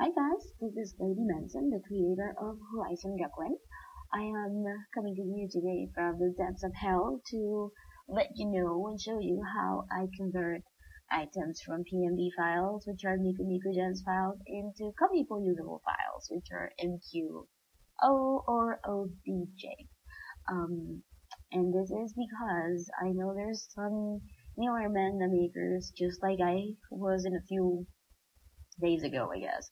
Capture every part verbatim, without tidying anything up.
Hi guys, this is Lady Manson, the creator of Horizon Gakuen. I am coming to you today from the depths of hell to let you know and show you how I convert items from P M D files, which are Miku Miku Dance files, into Comipo usable files, which are M Q O or O B J. Um, and this is because I know there's some newer manga makers, just like I was in a few days ago, I guess.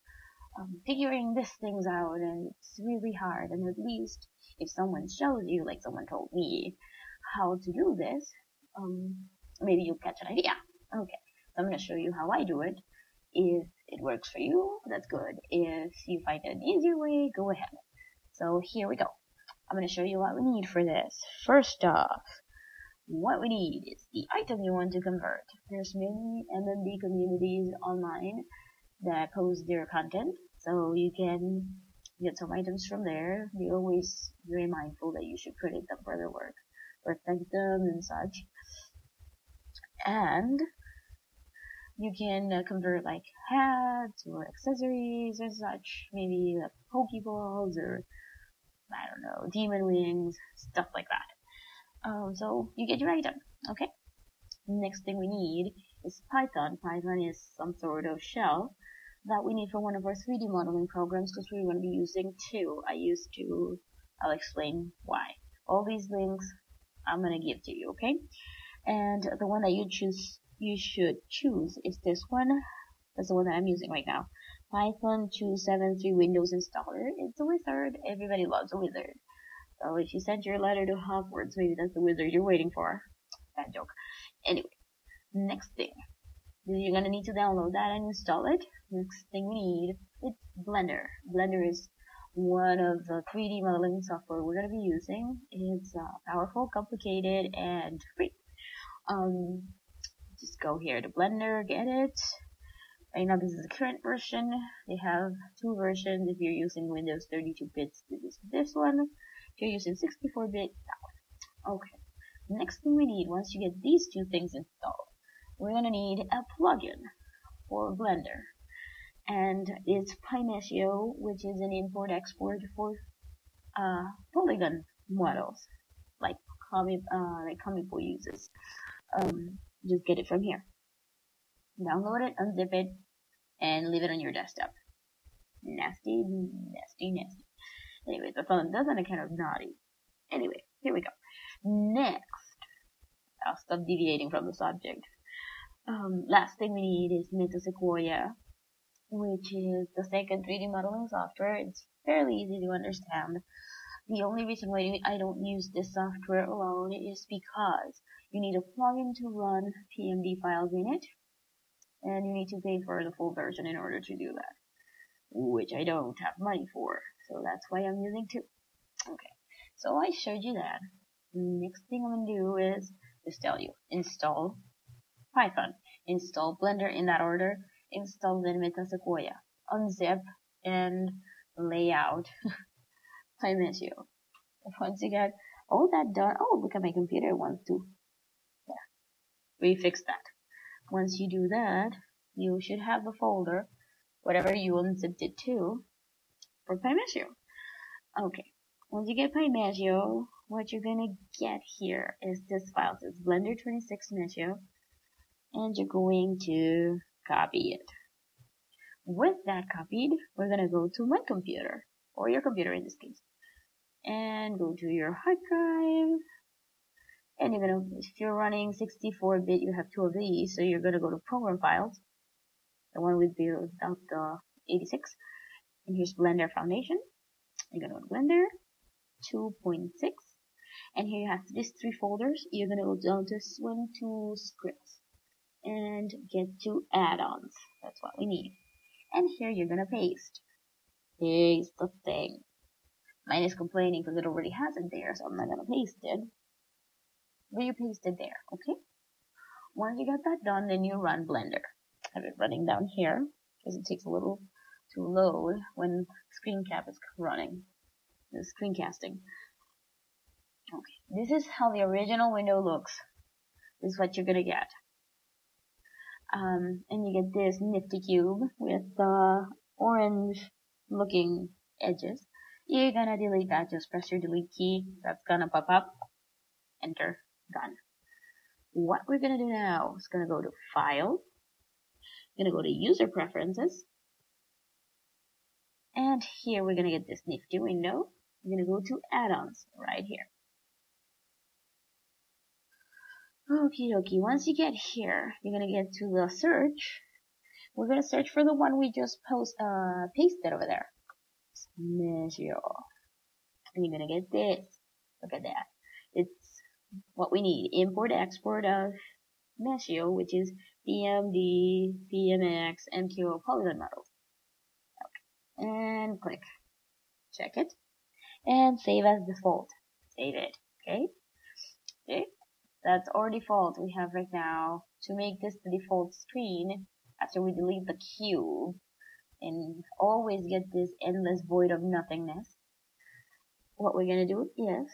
Um, figuring these things out, and it's really hard, and at least if someone shows you, like someone told me, how to do this, um, maybe you'll catch an idea. Okay, so I'm gonna show you how I do it. If it works for you, that's good. If you find an easier way, go ahead. So here we go. I'm gonna show you what we need for this. First off, what we need is the item you want to convert. There's many M M D communities online that post their content, so you can get some items from there. Be always very mindful that you should credit them for their work, or thank them and such. And you can uh, convert like hats or accessories and such, maybe like Pokeballs or, I don't know, demon wings, stuff like that. Um, so you get your item, okay? Next thing we need is Python. Python is some sort of shell that we need for one of our three D modeling programs, because we're going to be using two. I used to, I'll explain why. All these links I'm going to give to you, okay? And the one that you choose, you should choose is this one. That's the one that I'm using right now. Python two seven three Windows Installer. It's a wizard. Everybody loves a wizard. So if you sent your letter to Hogwarts, maybe that's the wizard you're waiting for. Bad joke. Anyway. Next thing, you're gonna need to download that and install it. Next thing we need is Blender. Blender is one of the three D modeling software we're gonna be using. It's uh, powerful, complicated, and free. Um, just go here to Blender, get it. Right now, this is the current version. They have two versions. If you're using Windows thirty-two bit, this is this one. If you're using sixty-four bit, that one. Okay. Next thing we need, once you get these two things installed, we're gonna need a plugin for Blender, and it's Pymeshio, which is an import-export for uh, polygon models, like Kamebo uh, like Comipo uses. Um, just get it from here. Download it, unzip it, and leave it on your desktop. Nasty, nasty, nasty. Anyways, my phone does sound kind of naughty. Anyway, here we go. Next, I'll stop deviating from the subject. Um, last thing we need is Meta Sequoia, which is the second three D modeling software. It's fairly easy to understand. The only reason why I don't use this software alone is because you need a plugin to run P M D files in it, and you need to pay for the full version in order to do that, which I don't have money for, so that's why I'm using two. Okay, so I showed you that. Next thing I'm gonna do is just tell you, install Python, install Blender in that order, install then Meta Sequoia, unzip and lay out Pymeshio. Once you get all that done, oh look at my computer wants to, yeah, refix that. Once you do that, you should have a folder, whatever you unzipped it to, for Pymeshio. Okay, once you get Pymeshio, what you're gonna get here is this file. So it's Blender twenty-six Pymeshio. And you're going to copy it. With that copied, we're going to go to my computer, or your computer in this case, and go to your hard drive. And even if you're running sixty-four bit, you have two of these, so you're going to go to Program Files, the one with the eighty-six, and here's Blender Foundation. You're going to go to Blender two point six, and here you have these three folders. You're going to go down to Swim to Scripts, and get to add-ons. That's what we need. And here you're gonna paste. Paste the thing. Mine is complaining because it already has it there, so I'm not gonna paste it. But you paste it there, okay? Once you got that done, then you run Blender. I have it running down here because it takes a little to load when screen cap is running. The screencasting. Okay, this is how the original window looks. This is what you're gonna get. Um, and you get this nifty cube with the uh, orange looking edges, you're gonna delete that. Just press your delete key, that's gonna pop up, enter, done. What we're gonna do now is gonna go to File, gonna go to User Preferences, and here we're gonna get this nifty window. We're gonna go to Add-ons right here. Okie dokie, once you get here, you're gonna get to the search. We're gonna search for the one we just post uh pasted over there. Pymeshio. And you're gonna get this. Look at that. It's what we need. Import export of Pymeshio, which is P M D, P M X, M Q O polygon model. Okay. And click. Check it. And save as default. Save it. Okay. Okay. That's our default we have right now. To make this the default screen, after we delete the cube, and always get this endless void of nothingness, what we're gonna do is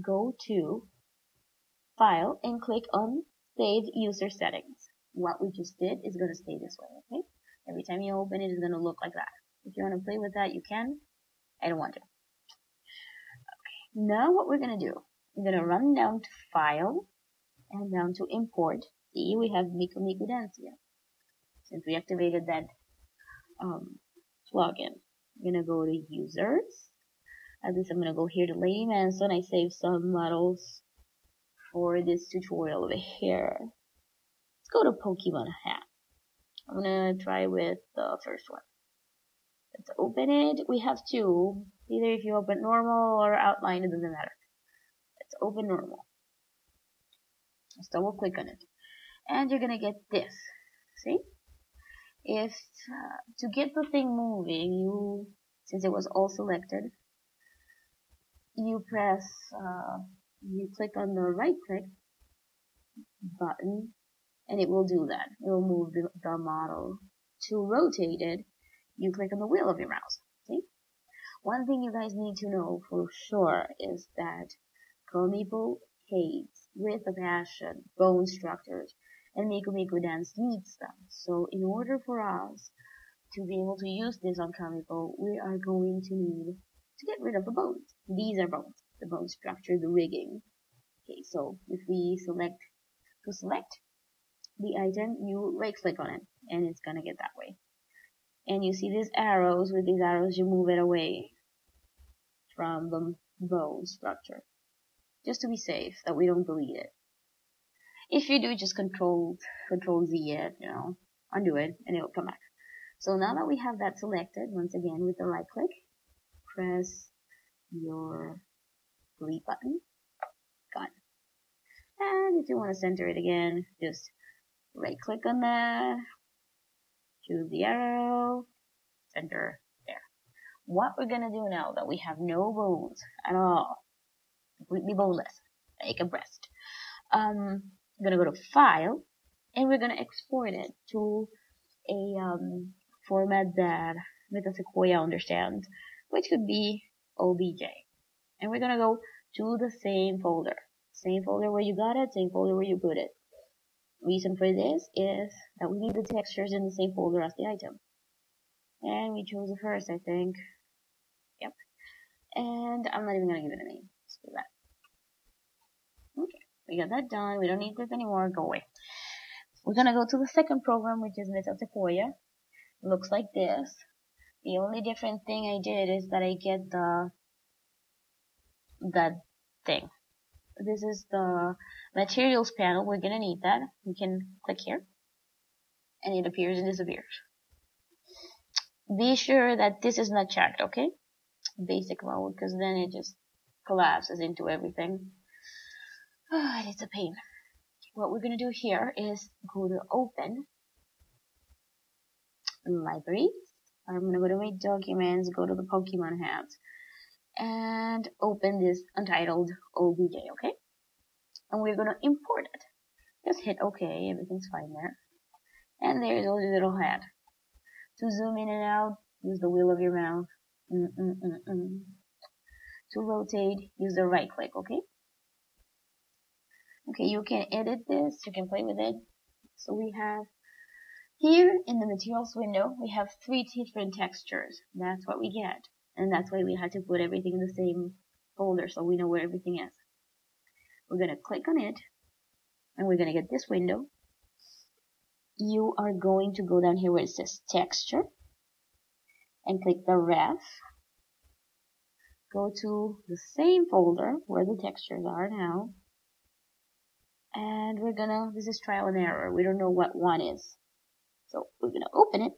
go to File and click on Save User Settings. What we just did is gonna stay this way, okay? Every time you open it, it's gonna look like that. If you wanna play with that, you can. I don't want to. Okay. Now what we're gonna do, I'm gonna run down to File and down to Import. See, we have Miku Miku Dance here. Since we activated that um, plugin, I'm gonna go to Users. At least I'm gonna go here to Lady Manson. I saved some models for this tutorial over here. Let's go to Pokemon Hat. I'm gonna try with the first one. Let's open it. We have two. Either if you open normal or outline, it doesn't matter. Let's open normal. Let's double click on it, and you're gonna get this. See? If uh, to get the thing moving, you, since it was all selected, you press, uh, you click on the right click button, and it will do that. It will move the, the model. To rotate it, you click on the wheel of your mouse. See? One thing you guys need to know for sure is that Comipo hates with a passion bone structures, and Miku Miku Dance needs them. So in order for us to be able to use this on Kamebo, we are going to need to get rid of the bones. These are bones, the bone structure, the rigging. Okay, so if we select, to select the item, you right click on it, and it's gonna get that way. And you see these arrows, with these arrows you move it away from the bone structure. Just to be safe, that we don't delete it. If you do, just control, control Z it, you know, undo it, and it'll come back. So now that we have that selected, once again, with the right click, press your delete button, gone. And if you want to center it again, just right click on that, choose the arrow, center there. What we're going to do now that we have no bones at all, completely boneless, like a breast, um, I'm gonna go to File, and we're gonna export it to a um, format that Meta Sequoia understands, which could be O B J. And we're gonna go to the same folder, same folder where you got it, same folder where you put it. Reason for this is that we need the textures in the same folder as the item. And we chose the first, I think. Yep. And I'm not even gonna give it a name. Let's do that. Okay. We got that done. We don't need this anymore. Go away. We're gonna go to the second program, which is Meta Sequoia. Looks like this. The only different thing I did is that I get the that thing. This is the materials panel. We're gonna need that. You can click here, and it appears and disappears. Be sure that this is not checked, okay? Basic mode, because then it just collapses into everything. Oh, it's a pain. What we're gonna do here is go to Open, Library. I'm gonna go to my Documents, go to the Pokemon Hats, and open this untitled O B J, okay? And we're gonna import it. Just hit OK, everything's fine there. And there's our little hat. To zoom in and out, use the wheel of your mouse. Mm -mm -mm -mm. To rotate, use the right click, okay? Okay, you can edit this, you can play with it. So we have Here in the materials window, we have three different textures. That's what we get. And that's why we had to put everything in the same folder so we know where everything is. We're going to click on it, and we're going to get this window. You are going to go down here where it says texture, and click the ref. Go to the same folder where the textures are now. And we're going to, this is trial and error. We don't know what one is. So we're going to open it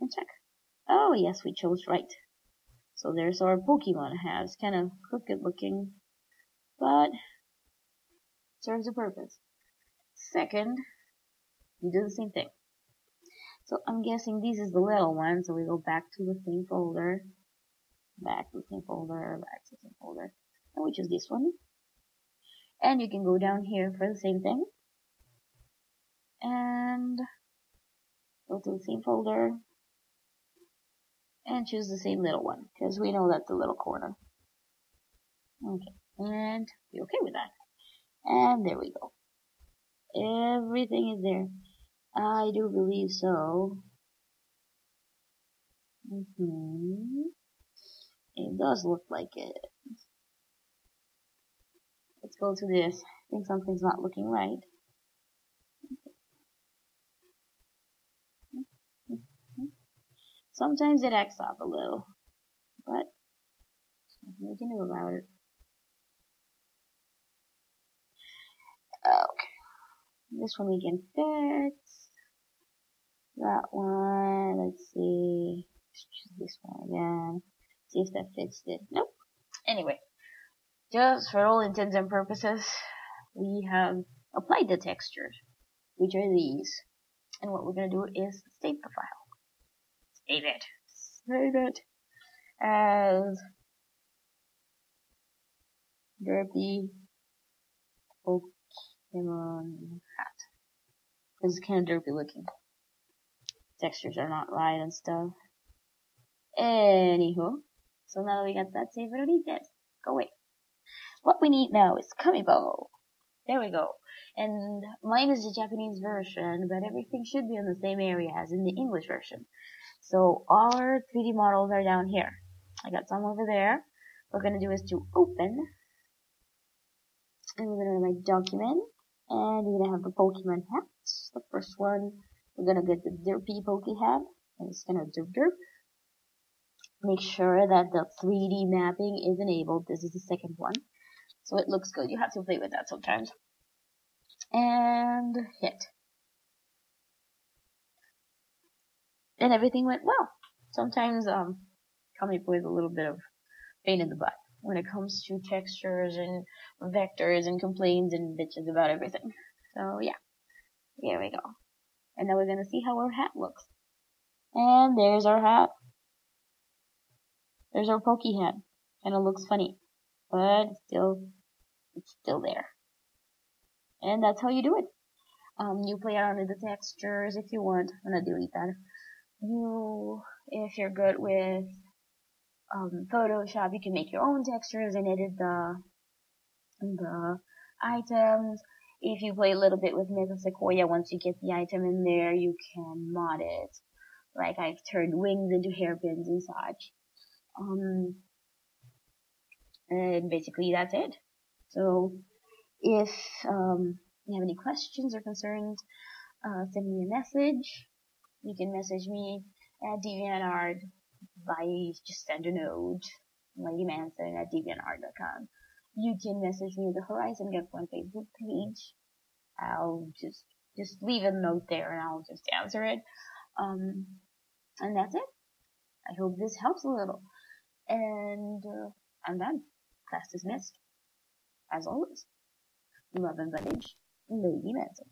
and check. Oh, yes, we chose right. So there's our Pokemon hat. It's kind of crooked looking, but serves a purpose. Second, you do the same thing. So I'm guessing this is the little one. So we go back to the same folder, back to the same folder, back to the same folder. And we choose this one. And you can go down here for the same thing. And go to the same folder and choose the same little one, because we know that's the little corner. Okay, and be okay with that. And there we go. Everything is there. I do believe so. Mm-hmm. It does look like it. Let's go to this. I think something's not looking right. Sometimes it acts up a little, but nothing we can do about it. Okay, this one we can fix. That one, let's see. Let's choose this one again. See if that fixed it. Nope. Anyway, just for all intents and purposes, we have applied the textures, which are these. And what we're gonna do is save the file. Save it. Save it as derpy Pokemon hat. Because it's kind of derpy looking. Textures are not right and stuff. Anywho. So now that we got that saved, we don't need this. Go away. What we need now is Kamebo. There we go. And mine is the Japanese version, but everything should be in the same area as in the English version. So our three D models are down here. I got some over there. What we're going to do is to open. And we're going to make document. And we're going to have the Pokemon hat. The first one, we're going to get the derpy Poke hat. And it's going to derp derp. Make sure that the three D mapping is enabled. This is the second one. So it looks good. You have to play with that sometimes. And hit. And everything went well. Sometimes um, Comipo is a little bit of pain in the butt when it comes to textures and vectors and complaints and bitches about everything. So yeah, here we go. And now we're gonna see how our hat looks. And there's our hat. There's our pokey hat, and it looks funny, but still, it's still there. And that's how you do it. Um, you play around with the textures if you want. I'm gonna delete that. You, if you're good with um, Photoshop, you can make your own textures and edit the the items. If you play a little bit with Meta Sequoia, once you get the item in there, you can mod it. Like I've turned wings into hairpins and such. Um, and basically that's it. So if um, you have any questions or concerns, uh, send me a message. You can message me at DeviantArt by just send a note, LadyManson at DeviantArt dot com. You can message me at the Horizon Gakuen Facebook page. I'll just just leave a note there and I'll just answer it. Um, and that's it. I hope this helps a little. And uh, I'm done. Class dismissed. As always, love and knowledge, LadyManson.